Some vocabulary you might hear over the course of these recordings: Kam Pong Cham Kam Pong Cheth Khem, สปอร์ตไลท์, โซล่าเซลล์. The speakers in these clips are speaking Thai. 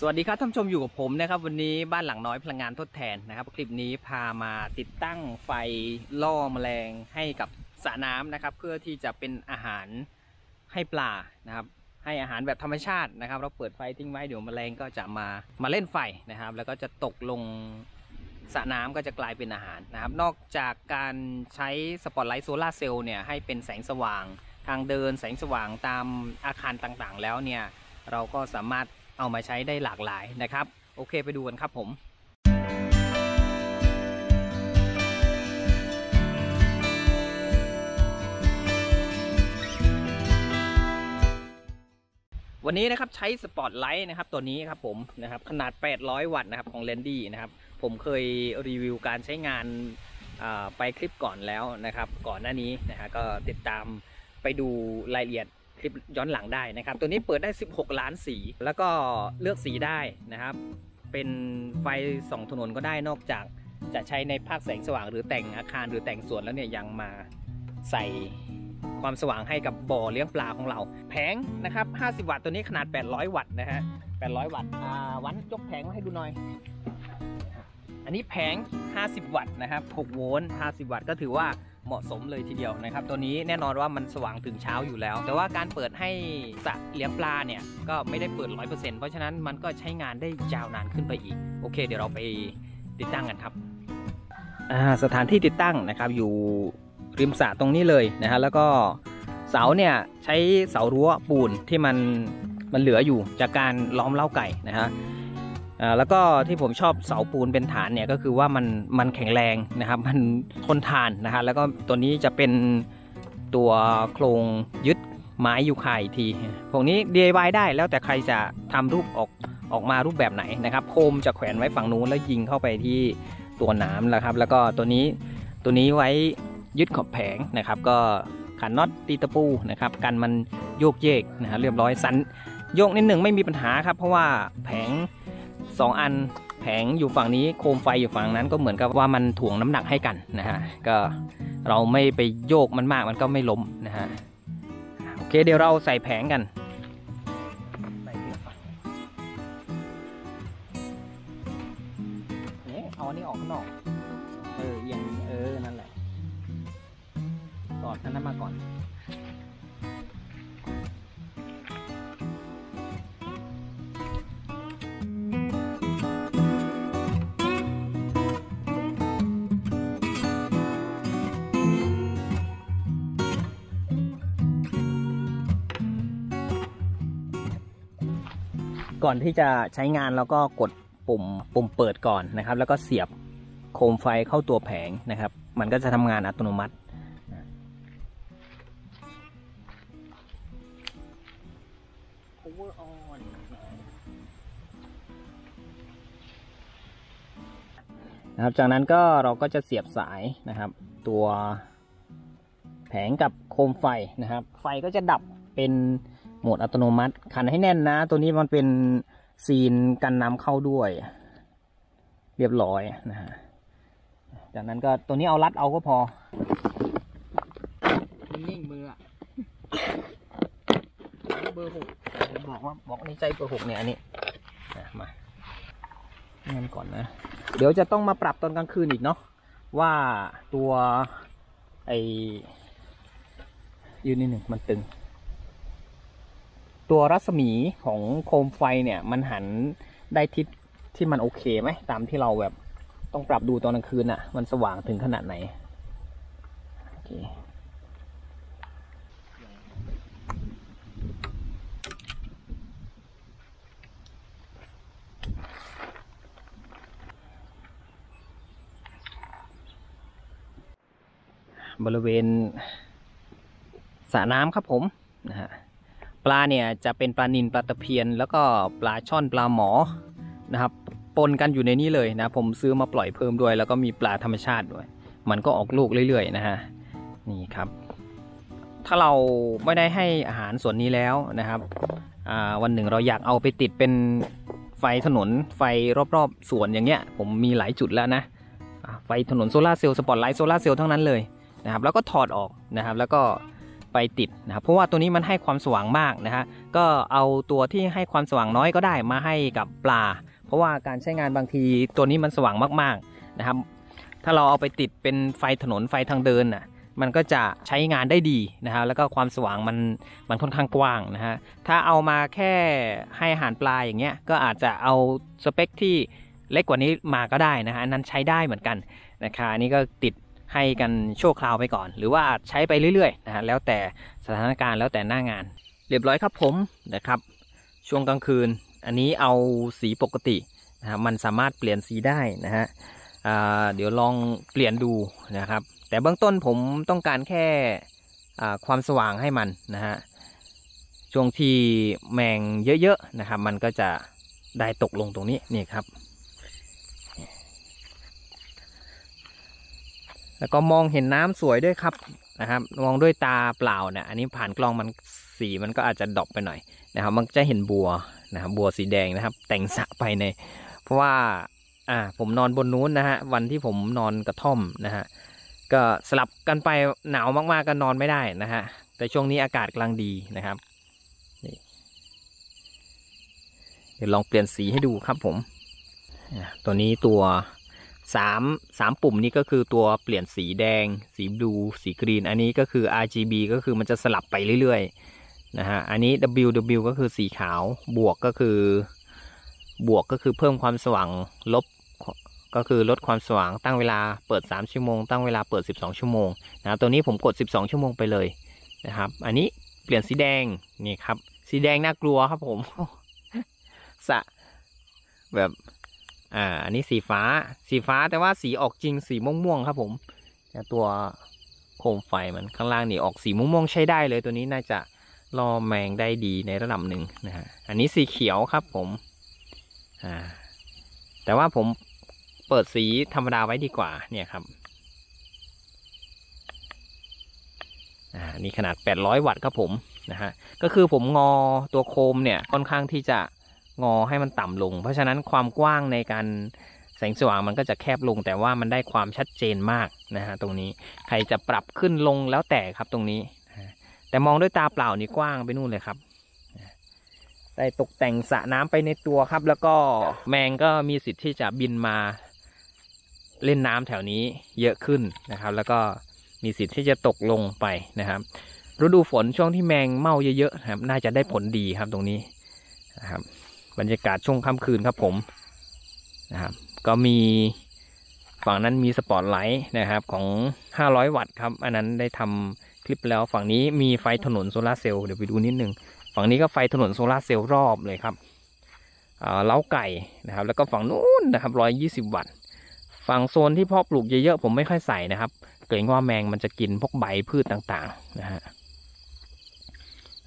สวัสดีครับท่านผู้ชมอยู่กับผมนะครับวันนี้บ้านหลังน้อยพลังงานทดแทนนะครับคลิปนี้พามาติดตั้งไฟล่อแมลงให้กับสระน้ำนะครับเพื่อที่จะเป็นอาหารให้ปลานะครับให้อาหารแบบธรรมชาตินะครับเราเปิดไฟทิ้งไว้เดี๋ยวแมลงก็จะมาเล่นไฟนะครับแล้วก็จะตกลงสระน้ำก็จะกลายเป็นอาหารนะครับนอกจากการใช้สปอร์ตไลท์โซล่าเซลล์เนี่ยให้เป็นแสงสว่างทางเดินแสงสว่างตามอาคารต่างๆแล้วเนี่ยเราก็สามารถเอามาใช้ได้หลากหลายนะครับโอเคไปดูกันครับผมวันนี้นะครับใช้สปอร์ตไลท์นะครับตัวนี้ครับผมนะครับขนาด800 วัตต์นะครับของแลนดี้นะครับผมเคยรีวิวการใช้งานไปคลิปก่อนแล้วนะครับก่อนหน้านี้นะฮะก็ติดตามไปดูรายละเอียดคลิปย้อนหลังได้นะครับตัวนี้เปิดได้16ล้านสีแล้วก็เลือกสีได้นะครับเป็นไฟส่องถนนก็ได้นอกจากจะใช้ในภาคแสงสว่างหรือแต่งอาคารหรือแต่งสวนแล้วเนี่ยยังมาใส่ความสว่างให้กับบ่อเลี้ยงปลาของเราแผงนะครับ50วัตต์ตัวนี้ขนาด800วัตต์นะฮะ800วัตต์วันยกแผงมาให้ดูหน่อยอันนี้แผง50วัตต์นะครับ6โวลต์50วัตต์ก็ถือว่าเหมาะสมเลยทีเดียวนะครับตัวนี้แน่นอนว่ามันสว่างถึงเช้าอยู่แล้วแต่ว่าการเปิดให้สระเลี้ยงปลาเนี่ยก็ไม่ได้เปิด 100% เพราะฉะนั้นมันก็ใช้งานได้ยาวนานขึ้นไปอีกโอเคเดี๋ยวเราไปติดตั้งกันครับสถานที่ติดตั้งนะครับอยู่ริมสระตรงนี้เลยนะฮะแล้วก็เสาเนี่ยใช้เสารั้วปูนที่มันเหลืออยู่จากการล้อมเล้าไก่นะฮะแล้วก็ที่ผมชอบเสาปูนเป็นฐานเนี่ยก็คือว่ามันแข็งแรงนะครับมันทนทานนะฮะแล้วก็ตัวนี้จะเป็นตัวโครงยึดไม้ยูคาอีกทีพวกนี้ DIY ได้แล้วแต่ใครจะทำรูปออกมารูปแบบไหนนะครับโคมจะแขวนไว้ฝั่งนู้นแล้วยิงเข้าไปที่ตัวน้ำนะครับแล้วก็ตัวนี้ไว้ยึดขอบแผงนะครับก็ขันน็อตตีตะปูนะครับกันมันโยกเยกนะฮะเรียบร้อยสันโยกนิดหนึ่งไม่มีปัญหาครับเพราะว่าแผง2 อันแผงอยู่ฝั่งนี้โคมไฟอยู่ฝั่งนั้นก็เหมือนกับว่ามันถ่วงน้ำหนักให้กันนะฮะก็เราไม่ไปโยกมันมากมันก็ไม่ล้มนะฮะโอเคเดี๋ยวเราใส่แผงกันเอาอันนี้ออกข้างนอกเอียงนั่นแหละกอดนั้นมาก่อนก่อนที่จะใช้งานแล้วก็กดปุ่มเปิดก่อนนะครับแล้วก็เสียบโคมไฟเข้าตัวแผงนะครับมันก็จะทำงานอัตโนมัตินะครับจากนั้นก็เราก็จะเสียบสายนะครับตัวแผงกับโคมไฟนะครับไฟก็จะดับเป็นโหมดอัตโนมัติขันให้แน่นนะตัวนี้มันเป็นซีนกันน้ำเข้าด้วยเรียบร้อยนะฮะจากนั้นก็ตัวนี้เอารัดเอาก็พอนิ่งมือเบอร์ 6บอกในใจเบอร์ 6เนี่ยอันนี้มาเงินก่อนนะเดี๋ยวจะต้องมาปรับตอนกลางคืนอีกเนาะว่าตัวไอยืนนิดหนึ่งมันตึงตัวรัศมีของโคมไฟเนี่ยมันหันได้ทิศที่มันโอเคไหมตามที่เราแบบต้องปรับดูตอนกลางคืนอ่ะมันสว่างถึงขนาดไหนโอเคบริเวณสระน้ำครับผมนะฮะปลาเนี่ยจะเป็นปลานิลปลาตะเพียนแล้วก็ปลาช่อนปลาหมอนะครับปนกันอยู่ในนี้เลยนะผมซื้อมาปล่อยเพิ่มด้วยแล้วก็มีปลาธรรมชาติด้วยมันก็ออกลูกเรื่อยๆนะฮะนี่ครับถ้าเราไม่ได้ให้อาหารส่วนนี้แล้วนะครับวันหนึ่งเราอยากเอาไปติดเป็นไฟถนนไฟรอบๆสวนอย่างเงี้ยผมมีหลายจุดแล้วนะไฟถนนโซล่าเซลล์สปอร์ตไลท์โซล่าเซลล์ทั้งนั้นเลยนะครับแล้วก็ถอดออกนะครับแล้วก็ ไปติดนะครับเพราะว่าตัวนี้มันให้ความสว่างมากนะฮะก็เอาตัวที่ให้ความสว่างน้อยก็ได้มาให้กับปลาเพราะว่าการใช้งานบางทีตัวนี้มันสว่างมากๆนะครับถ้าเราเอาไปติดเป็นไฟถนนไฟทางเดินน่ะมันก็จะใช้งานได้ดีนะฮะแล้วก็ความสว่างมันค่อนข้างกว้างนะฮะถ้าเอามาแค่ให้อาหารปลาอย่างเงี้ยก็อาจจะเอาสเปคที่เล็กกว่านี้มาก็ได้นะฮะนั้นใช้ได้เหมือนกันนะคะอันนี้ก็ติดให้กันชั่วคราวไปก่อนหรือว่าอาจใช้ไปเรื่อยๆนะฮะแล้วแต่สถานการณ์แล้วแต่หน้างานเรียบร้อยครับผมนะครับช่วงกลางคืนอันนี้เอาสีปกตินะฮะมันสามารถเปลี่ยนสีได้นะฮะเดี๋ยวลองเปลี่ยนดูนะครับแต่เบื้องต้นผมต้องการแค่ความสว่างให้มันนะฮะช่วงที่แมงเยอะๆนะครับมันก็จะได้ตกลงตรงนี้นี่ครับแล้วก็มองเห็นน้ำสวยด้วยครับนะครับมองด้วยตาเปล่าเนี่ยอันนี้ผ่านกล้องมันสีมันก็อาจจะดรอปไปหน่อยนะครับมันจะเห็นบัวนะครับบัวสีแดงนะครับแต่งสระไปในเพราะว่าผมนอนบนนู้นนะฮะวันที่ผมนอนกระท่อมนะฮะก็สลับกันไปหนาวมากๆก็นอนไม่ได้นะฮะแต่ช่วงนี้อากาศกำลังดีนะครับนี่เดี๋ยวลองเปลี่ยนสีให้ดูครับผมตัวนี้ตัว3ปุ่มนี้ก็คือตัวเปลี่ยนสีแดงสีบลูสีกรีนอันนี้ก็คือ RGB ก็คือมันจะสลับไปเรื่อยๆนะฮะอันนี้ WW ก็คือสีขาวบวกก็คือเพิ่มความสว่างลบก็คือลดความสว่างตั้งเวลาเปิด3ชั่วโมงตั้งเวลาเปิด12ชั่วโมงนะตัวนี้ผมกด12ชั่วโมงไปเลยนะครับอันนี้เปลี่ยนสีแดงนี่ครับสีแดงน่ากลัวครับผม สะแบบอันนี้สีฟ้าแต่ว่าสีออกจริงสีม่วงครับผมตัวโคมไฟมันข้างล่างนี่ออกสีม่วงใช้ได้เลยตัวนี้น่าจะล่อแมงได้ดีในระดับหนึ่งนะฮะอันนี้สีเขียวครับผมแต่ว่าผมเปิดสีธรรมดาไว้ดีกว่าเนี่ยครับนี่ขนาด800วัตต์ครับผมนะฮะก็คือผมงอตัวโคมเนี่ยค่อนข้างที่จะงอให้มันต่ำลงเพราะฉะนั้นความกว้างในการแสงสว่างมันก็จะแคบลงแต่ว่ามันได้ความชัดเจนมากนะฮะตรงนี้ใครจะปรับขึ้นลงแล้วแต่ครับตรงนี้แต่มองด้วยตาเปล่านี่กว้างไปนู่นเลยครับได้ตกแต่งสระน้ำไปในตัวครับแล้วก็แมงก็มีสิทธิ์ที่จะบินมาเล่นน้ำแถวนี้เยอะขึ้นนะครับแล้วก็มีสิทธิ์ที่จะตกลงไปนะครับฤดูฝนช่วงที่แมงเม่าเยอะๆนะครับน่าจะได้ผลดีครับตรงนี้นะครับบรรยากาศช่วงค่ำคืนครับผมนะครับก็มีฝั่งนั้นมีสปอร์ตไลท์นะครับของ500วัตต์ครับอันนั้นได้ทำคลิปแล้วฝั่งนี้มีไฟถนนโซล่าเซลล์เดี๋ยวไปดูนิดนึงฝั่งนี้ก็ไฟถนนโซล่าเซลล์รอบเลยครับเล้าไก่นะครับแล้วก็ฝั่งนู้นนะครับ120วัตต์ฝั่งโซนที่เพาะปลูกเยอะๆผมไม่ค่อยใส่นะครับเกรงว่าแมงมันจะกินพวกใบพืชต่างๆนะฮะ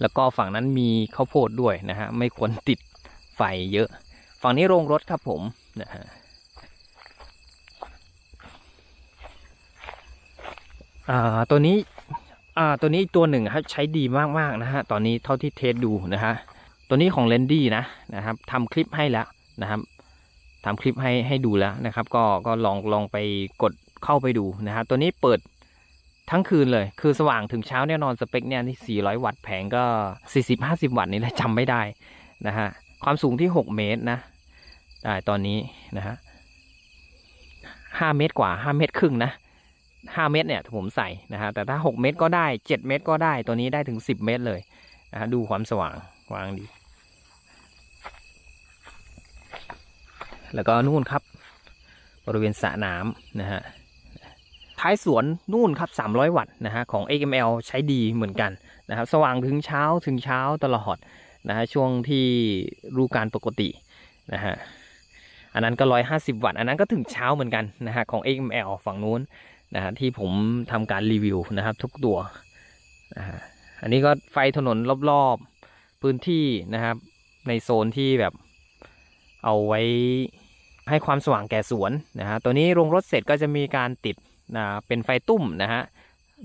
แล้วก็ฝั่งนั้นมีข้าวโพดด้วยนะฮะไม่ควรติดไฟเยอะฝั่งนี้โรงรถครับผมนะฮะตัวนี้ตัวหนึ่งครับใช้ดีมากๆนะฮะตอนนี้เท่าที่เทสดูนะฮะตัวนี้ของเลนดี้นะครับทำคลิปให้แล้วนะครับทำคลิปให้ดูแล้วนะครับก็ลองไปกดเข้าไปดูนะฮะตัวนี้เปิดทั้งคืนเลยคือสว่างถึงเช้าแน่นอนสเปคเนี่ยที่400วัตต์แผงก็ 40-50 วัตต์นี่แหละจำไม่ได้นะฮะความสูงที่6เมตรนะได้ตอนนี้นะฮะ5เมตรกว่า5เมตรครึ่งนะ5เมตรเนี่ยผมใส่นะฮะแต่ถ้า6เมตรก็ได้7เมตรก็ได้ตัวนี้ได้ถึง10เมตรเลยนะฮะดูความสว่างวางดีแล้วก็นู่นครับบริเวณสระน้ำนะฮะท้ายสวนนู่นครับ300วัตต์นะฮะของ XML ใช้ดีเหมือนกันนะครับสว่างถึงเช้าตลอดนะฮะช่วงที่รูการปกตินะฮะอันนั้นก็150วัตต์อันนั้นก็ถึงเช้าเหมือนกันนะฮะของ XML ฝั่งนู้นนะฮะที่ผมทำการรีวิวนะครับทุกตัวนะฮะอันนี้ก็ไฟถนนรอบๆพื้นที่นะครับในโซนที่แบบเอาไว้ให้ความสว่างแก่สวนนะฮะตัวนี้โรงรถเสร็จก็จะมีการติดนะเป็นไฟตุ่มนะฮะ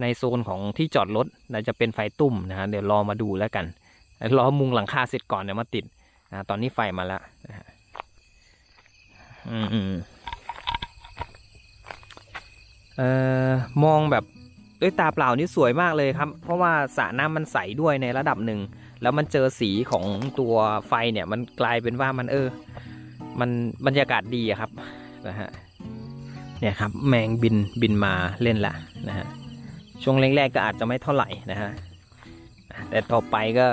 ในโซนของที่จอดรถนะจะเป็นไฟตุ่มนะฮะเดี๋ยวรอมาดูแล้วกันรอมุงหลังคาเสร็จก่อนเดี๋ยวมาติดนะตอนนี้ไฟมาแล้วนะฮะมองแบบ ด้วยตาเปล่านี่สวยมากเลยครับเพราะว่าสระน้ำมันใสด้วยในระดับหนึ่งแล้วมันเจอสีของตัวไฟเนี่ยมันกลายเป็นว่ามันมันบรรยากาศดีครับนะฮะเนี่ยครับแมงบินมาเล่นละนะฮะช่วงแรกๆก็อาจจะไม่เท่าไหร่นะฮะแต่ต่อไปก็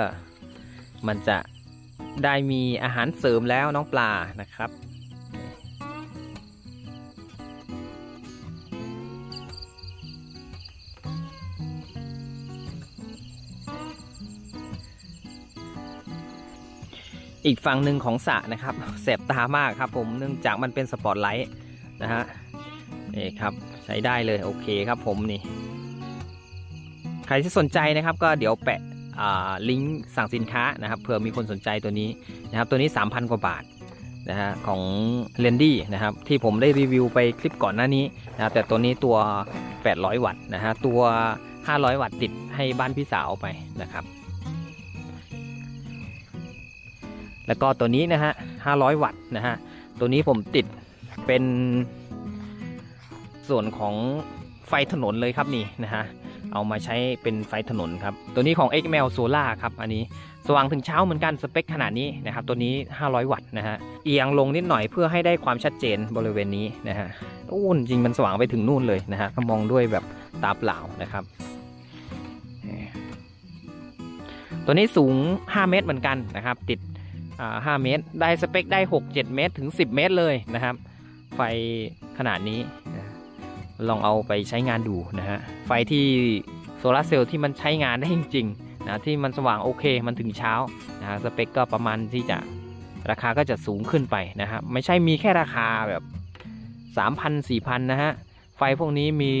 มันจะได้มีอาหารเสริมแล้วน้องปลานะครับอีกฝั่งหนึ่งของสระนะครับแสบตามากครับผมเนื่องจากมันเป็นสปอตไลท์นะฮะนี่ครับใช้ได้เลยโอเคครับผมนี่ใครที่สนใจนะครับก็เดี๋ยวแปะลิงก์สั่งสินค้านะครับเผื่อมีคนสนใจตัวนี้นะครับตัวนี้ 3,000 กว่าบาทนะฮะของเรนดี้นะครับที่ผมได้รีวิวไปคลิปก่อนหน้านี้นะแต่ตัวนี้ตัว800 วัตต์นะฮะตัว500 วัตต์ติดให้บ้านพี่สาวไปนะครับแล้วก็ตัวนี้นะฮะ500 วัตต์นะฮะตัวนี้ผมติดเป็นส่วนของไฟถนนเลยครับนี่นะฮะเอามาใช้เป็นไฟถนนครับตัวนี้ของ XML Solar ครับอันนี้สว่างถึงเช้าเหมือนกันสเปคขนาดนี้นะครับตัวนี้500 วัตต์นะฮะเอียงลงนิดหน่อยเพื่อให้ได้ความชัดเจนบริเวณนี้นะฮะจริงมันสว่างไปถึงนู่นเลยนะฮะมองด้วยแบบตาเปล่านะครับตัวนี้สูง5เมตรเหมือนกันนะครับติด5เมตรได้สเปคได้ 6-7 เมตรถึง10 เมตรเลยนะครับไฟขนาดนี้ลองเอาไปใช้งานดูนะฮะไฟที่โซล่าเซลล์ที่มันใช้งานได้จริงๆนะที่มันสว่างโอเคมันถึงเช้านะฮะสเปคก็ประมาณที่จะราคาก็จะสูงขึ้นไปนะฮะไม่ใช่มีแค่ราคาแบบ 3,000-4,000 นะฮะไฟพวกนี้มี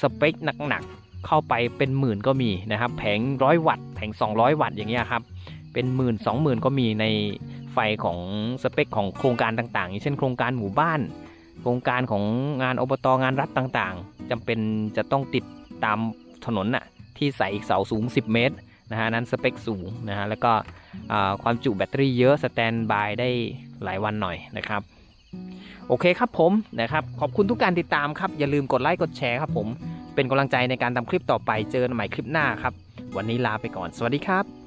สเปคหนักๆเข้าไปเป็นหมื่นก็มีนะครับแผง100 วัตต์แผง200 วัตต์อย่างเงี้ยครับเป็นหมื่น 20,000ก็มีในไฟของสเปคของโครงการต่างๆอย่างเช่นโครงการหมู่บ้านโครงการของงานอบต.งานรัฐต่างๆจำเป็นจะต้องติดตามถนนน่ะที่ใส่เสาสูง10 เมตรนะฮะนั้นสเปคสูงนะฮะแล้วก็ความจุแบตเตอรี่เยอะสแตนบายได้หลายวันหน่อยนะครับโอเคครับผมนะครับขอบคุณทุกการติดตามครับอย่าลืมกดไลค์กดแชร์ครับผมเป็นกำลังใจในการทำคลิปต่อไปเจอกันใหม่คลิปหน้าครับวันนี้ลาไปก่อนสวัสดีครับ